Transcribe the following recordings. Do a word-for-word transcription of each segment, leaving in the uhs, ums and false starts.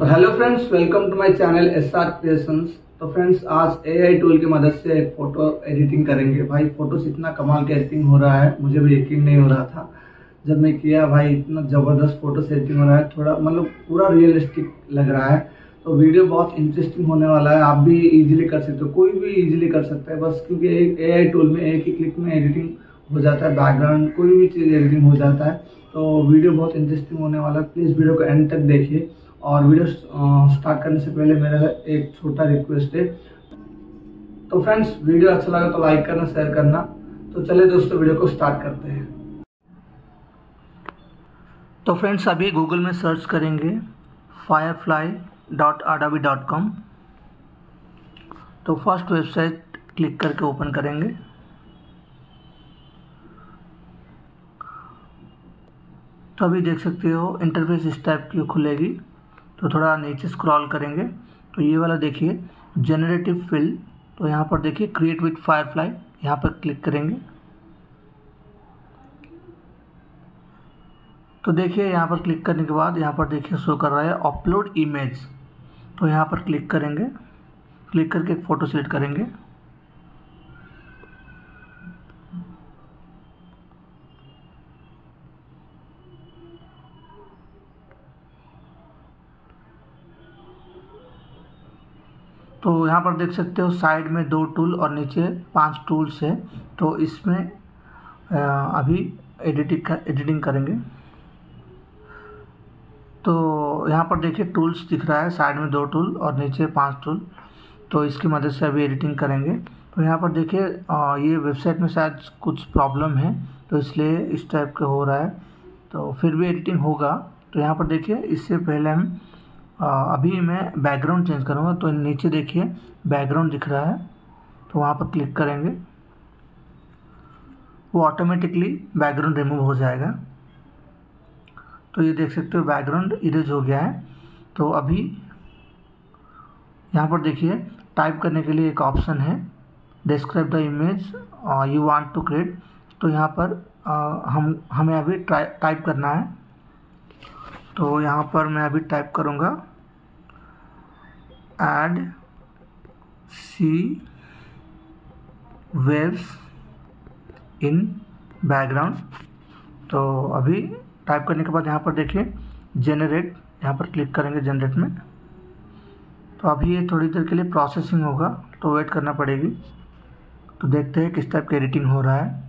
तो hello friends, welcome to my channel S R creations. तो friends, आज AI tool की मदद से एक फोटो एडिटिंग करेंगे। भाई फोटो से इतना कमाल की एडिटिंग हो रहा है, मुझे भी यकीन नहीं हो रहा था जब मैं किया। भाई इतना ज़बरदस्त फोटो से एडिटिंग हो रहा है, थोड़ा मतलब पूरा रियलिस्टिक लग रहा है। तो वीडियो बहुत इंटरेस्टिंग होने वाला है। आप भी ईजिली कर सकते हो, कोई भी ईजिली कर सकता है, बस क्योंकि एक एआई टूल में एक ही क्लिक में एडिटिंग हो जाता है। बैकग्राउंड कोई भी चीज़ एडिटिंग हो जाता है। तो वीडियो बहुत इंटरेस्टिंग होने वाला है, प्लीज़ वीडियो को एंड तक देखिए। और वीडियो स्टार्ट करने से पहले मेरा एक छोटा रिक्वेस्ट है। तो फ्रेंड्स, वीडियो अच्छा लगा तो लाइक करना, शेयर करना। तो चले दोस्तों, वीडियो को स्टार्ट करते हैं। तो फ्रेंड्स, अभी गूगल में सर्च करेंगे Firefly dot Adobe dot com. तो फर्स्ट वेबसाइट क्लिक करके ओपन करेंगे। तो अभी देख सकते हो इंटरफेस इस टाइप की खुलेगी। तो थोड़ा नीचे स्क्रॉल करेंगे तो ये वाला देखिए, जनरेटिव फील्ड। तो यहाँ पर देखिए क्रिएट विथ फायरफ्लाई, यहाँ पर क्लिक करेंगे। तो देखिए यहाँ पर क्लिक करने के बाद यहाँ पर देखिए शो कर रहा है अपलोड इमेज। तो यहाँ पर क्लिक करेंगे, क्लिक करके एक फ़ोटो सेलेक्ट करेंगे। तो यहाँ पर देख सकते हो साइड में दो टूल और नीचे पांच टूल्स है। तो इसमें अभी एडिटिंग कर, एडिटिंग करेंगे। तो यहाँ पर देखिए टूल्स दिख रहा है, साइड में दो टूल और नीचे पांच टूल। तो इसकी मदद से अभी एडिटिंग करेंगे। तो यहाँ पर देखिए ये वेबसाइट में शायद कुछ प्रॉब्लम है, तो इसलिए इस टाइप का हो रहा है। तो फिर भी एडिटिंग होगा। तो यहाँ पर देखिए, इससे पहले हम अभी मैं बैकग्राउंड चेंज करूँगा। तो नीचे देखिए बैकग्राउंड दिख रहा है, तो वहाँ पर क्लिक करेंगे, वो ऑटोमेटिकली बैकग्राउंड रिमूव हो जाएगा। तो ये देख सकते हो बैकग्राउंड इरेज हो गया है। तो अभी यहाँ पर देखिए टाइप करने के लिए एक ऑप्शन है, describe the image you want to create. तो यहाँ पर uh, हम हमें अभी टाइप करना है। तो यहाँ पर मैं अभी टाइप करूँगा add sea waves in background। तो अभी टाइप करने के बाद यहाँ पर देखिए generate, यहाँ पर क्लिक करेंगे generate में। तो अभी ये थोड़ी देर के लिए प्रोसेसिंग होगा, तो वेट करना पड़ेगी। तो देखते हैं किस टाइप की एडिटिंग हो रहा है।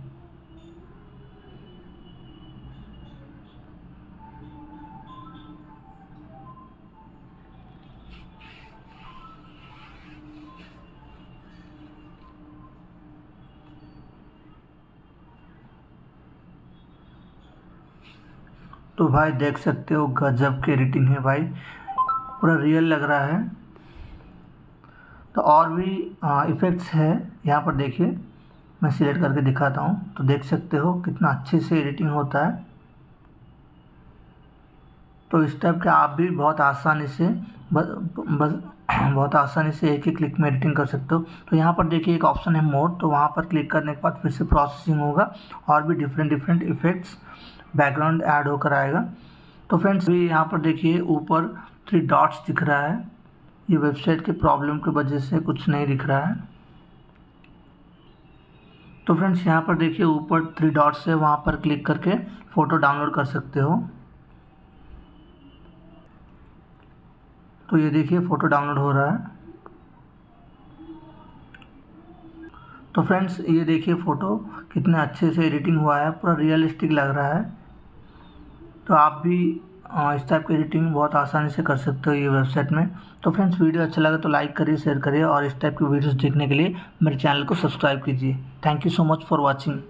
तो भाई देख सकते हो गजब की एडिटिंग है, भाई पूरा रियल लग रहा है। तो और भी इफ़ेक्ट्स है, यहाँ पर देखिए मैं सिलेक्ट करके दिखाता हूँ। तो देख सकते हो कितना अच्छे से एडिटिंग होता है। तो इस टाइप के आप भी बहुत आसानी से बस बस बहुत आसानी से एक ही क्लिक में एडिटिंग कर सकते हो। तो यहाँ पर देखिए एक ऑप्शन है मोड, तो वहाँ पर क्लिक करने के बाद फिर से प्रोसेसिंग होगा और भी different different effects background add होकर आएगा। तो फ्रेंड्स, अभी यहाँ पर देखिए ऊपर थ्री डॉट्स दिख रहा है, ये वेबसाइट के प्रॉब्लम की वजह से कुछ नहीं दिख रहा है। तो फ्रेंड्स, यहाँ पर देखिए ऊपर थ्री डॉट्स है, वहाँ पर क्लिक करके फ़ोटो डाउनलोड कर सकते हो। तो ये देखिए फ़ोटो डाउनलोड हो रहा है। तो फ्रेंड्स, ये देखिए फ़ोटो कितने अच्छे से एडिटिंग हुआ है, पूरा रियलिस्टिक लग रहा है। तो आप भी इस टाइप की एडिटिंग बहुत आसानी से कर सकते हो ये वेबसाइट में। तो फ्रेंड्स, वीडियो अच्छा लगा तो लाइक करिए, शेयर करिए और इस टाइप की वीडियोस देखने के लिए मेरे चैनल को सब्सक्राइब कीजिए। Thank you so much for watching.